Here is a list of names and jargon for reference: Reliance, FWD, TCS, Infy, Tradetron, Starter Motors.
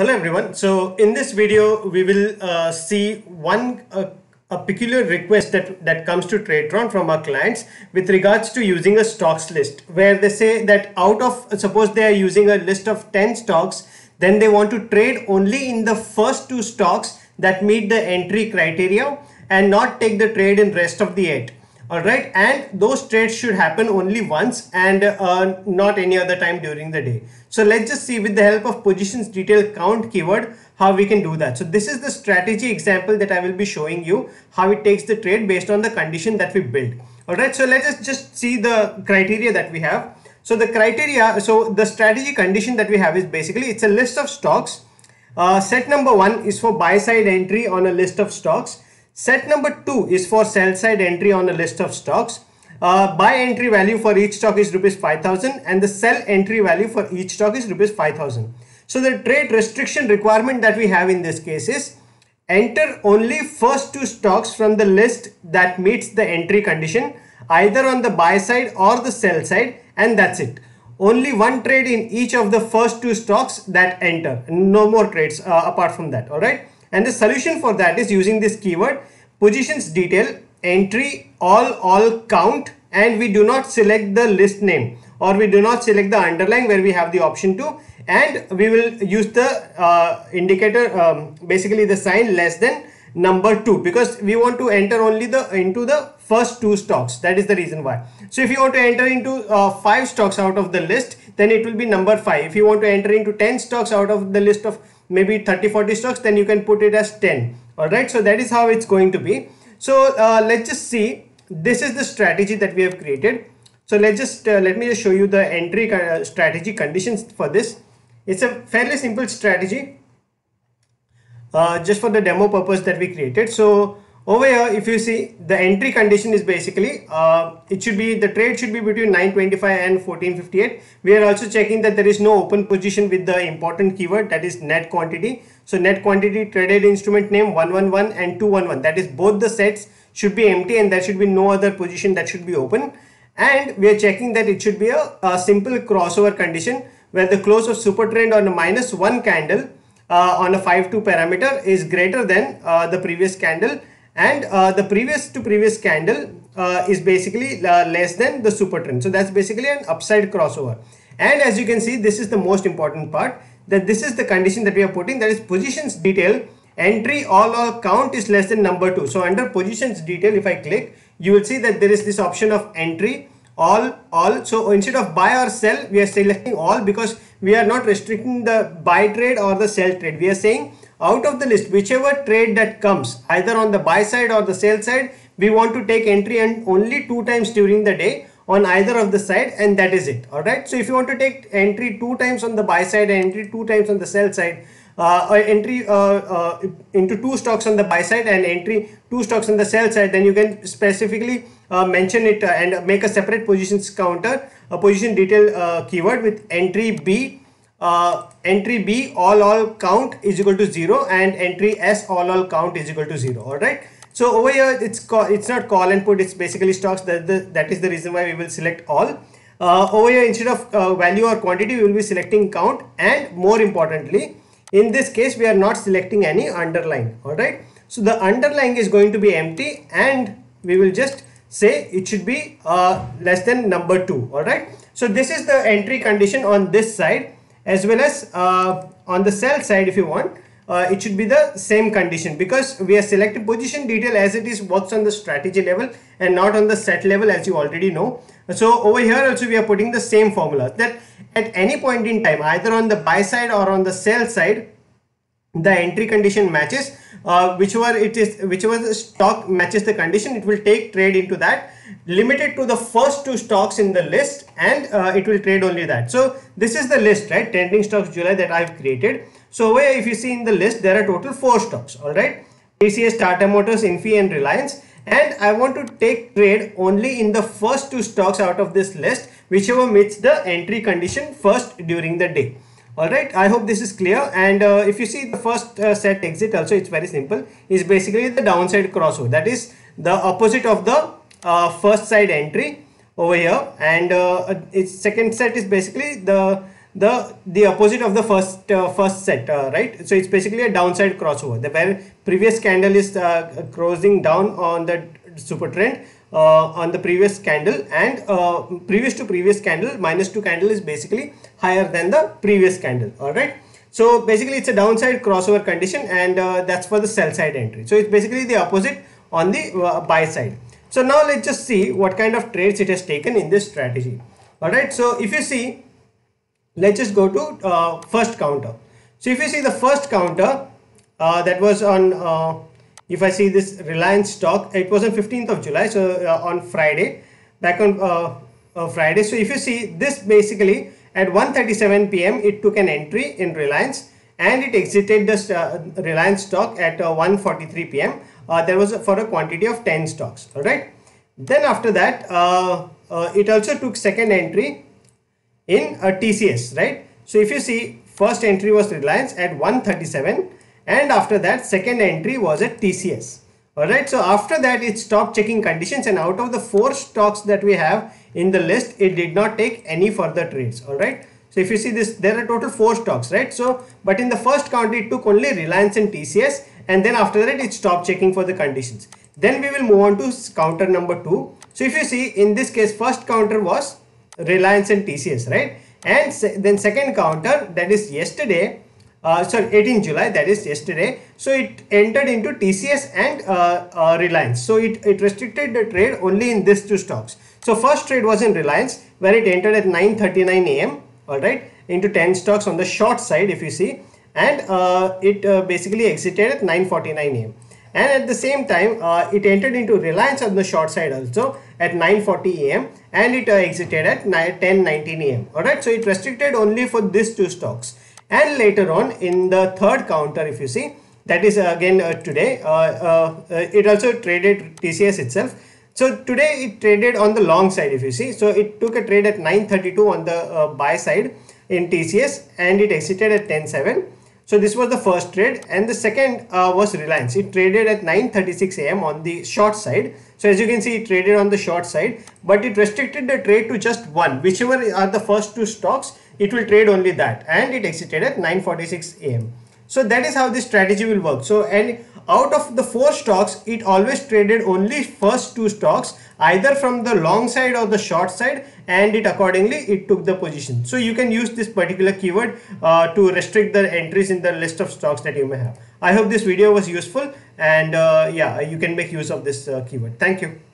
Hello everyone. So in this video, we will see one a peculiar request that comes to Tradetron from our clients with regards to using a stocks list, where they say that out of, suppose they are using a list of 10 stocks, then they want to trade only in the first two stocks that meet the entry criteria and not take the trade in rest of the 8. All right, and those trades should happen only once and not any other time during the day. So let's just see with the help of positions detail count keyword how we can do that. So this is the strategy example that I will be showing you, how it takes the trade based on the condition that we built. All right, so let us just see the criteria that we have. So the criteria, so the strategy condition that we have is basically it's a list of stocks. Set number 1 is for buy side entry on a list of stocks. Set number 2 is for sell side entry on a list of stocks. Buy entry value for each stock is ₹5,000 and the sell entry value for each stock is ₹5,000. So the trade restriction requirement that we have in this case is enter only first two stocks from the list that meets the entry condition, either on the buy side or the sell side, and that's it. Only one trade in each of the first two stocks that enter, no more trades apart from that. All right. And the solution for that is using this keyword positions detail entry all count, and we do not select the list name or we do not select the underlying where we have the option to, and we will use the indicator basically the sign less than number 2, because we want to enter only into the first two stocks. That is the reason why. So if you want to enter into 5 stocks out of the list, then it will be number 5. If you want to enter into 10 stocks out of the list of maybe 30-40 stocks, then you can put it as 10. All right, so that is how it's going to be. So let's just see, this is the strategy that we have created. So let's just let me show you the entry strategy conditions for this. It's a fairly simple strategy just for the demo purpose that we created. So over here, if you see, the entry condition is basically it should be, the trade should be between 925 and 1458. We are also checking that there is no open position with the important keyword, that is net quantity. So net quantity, traded instrument name 111 and 211, that is both the sets should be empty and there should be no other position that should be open. And we are checking that it should be a simple crossover condition where the close of super trend on a -1 candle on a 5-2 parameter is greater than the previous candle, and the previous to previous candle is basically less than the super trend. So that's basically an upside crossover. And as you can see, this is the most important part, that this is the condition that we are putting, that is positions detail entry all count is less than number 2. So under positions detail, if I click, you will see that there is this option of entry all. So instead of buy or sell, we are selecting all, because we are not restricting the buy trade or the sell trade. We are saying out of the list, whichever trade that comes either on the buy side or the sell side, we want to take entry and only 2 times during the day on either of the side, and that is it. All right. So if you want to take entry 2 times on the buy side and entry 2 times on the sell side, or entry into 2 stocks on the buy side and entry 2 stocks on the sell side, then you can specifically mention it and make a separate positions counter, a position detail keyword with entry B. Entry B all count is equal to 0 and entry S all count is equal to 0. All right. So over here, it's not call and put, it's basically stocks. That is the reason why we will select all. Over here, instead of value or quantity, we will be selecting count, and more importantly, in this case, we are not selecting any underlying. All right. So the underlying is going to be empty, and we will just say it should be less than number 2. All right. So this is the entry condition on this side. As well as on the sell side, if you want, it should be the same condition, because we are selecting position detail as it is, works on the strategy level and not on the set level, as you already know. So over here also we are putting the same formula, that at any point in time, either on the buy side or on the sell side, the entry condition matches, whichever the stock matches the condition, it will take trade into that, limited to the first 2 stocks in the list, and it will trade only that. So this is the list, right? Trending stocks July that I've created. So where if you see in the list, there are total 4 stocks. All right, TCS, Starter Motors, Infy, and Reliance. And I want to take trade only in the first 2 stocks out of this list, whichever meets the entry condition first during the day. Alright, I hope this is clear. And if you see the first set exit also, it's very simple. It's basically the downside crossover. That is the opposite of the first side entry over here. And its second set is basically the the opposite of the first set, right? So it's basically a downside crossover. The previous candle is closing down on the super trend on the previous candle, and previous to previous candle, minus two candle is basically higher than the previous candle. All right. So basically it's a downside crossover condition, and that's for the sell side entry. So it's basically the opposite on the buy side. So now let's just see what kind of trades it has taken in this strategy. All right. So if you see, let's just go to first counter. So if you see the first counter that was on, if I see this Reliance stock, it was on 15th of July. So on Friday, back on Friday. So if you see this, basically at 1:37 p.m. it took an entry in Reliance, and it exited the Reliance stock at 1:43 p.m. There was for a quantity of 10 stocks. All right. Then after that, it also took second entry in TCS, right? So if you see, first entry was Reliance at 1:37, and after that second entry was at TCS. All right. So after that, it stopped checking conditions, and out of the 4 stocks that we have in the list, it did not take any further trades. All right. So if you see this, there are total 4 stocks, right? So but in the first count, it took only Reliance and TCS, and then after that it stopped checking for the conditions. Then we will move on to counter number 2. So if you see, in this case, first counter was Reliance and TCS, right? And then second counter, that is yesterday, sorry, 18 July, that is yesterday. So it entered into TCS and Reliance. So it restricted the trade only in these 2 stocks. So first trade was in Reliance, where it entered at 9:39 a.m. all right, into 10 stocks on the short side, if you see, and it basically exited at 9:49 a.m. And at the same time, it entered into Reliance on the short side also at 9:40 a.m. and it exited at 10:19 a.m. All right. So it restricted only for these 2 stocks. And later on in the third counter, if you see, that is again today, it also traded TCS itself. So today it traded on the long side, if you see. So it took a trade at 9:32 on the buy side in TCS, and it exited at 10:07. So this was the first trade, and the second was Reliance. It traded at 9:36 a.m. on the short side. So as you can see, it traded on the short side, but it restricted the trade to just one. Whichever are the first 2 stocks, it will trade only that, and it exited at 9:46 a.m. So that is how this strategy will work. So and out of the 4 stocks, it always traded only first 2 stocks, either from the long side or the short side, and it accordingly it took the position. So you can use this particular keyword to restrict the entries in the list of stocks that you may have. I hope this video was useful, and yeah, you can make use of this keyword. Thank you.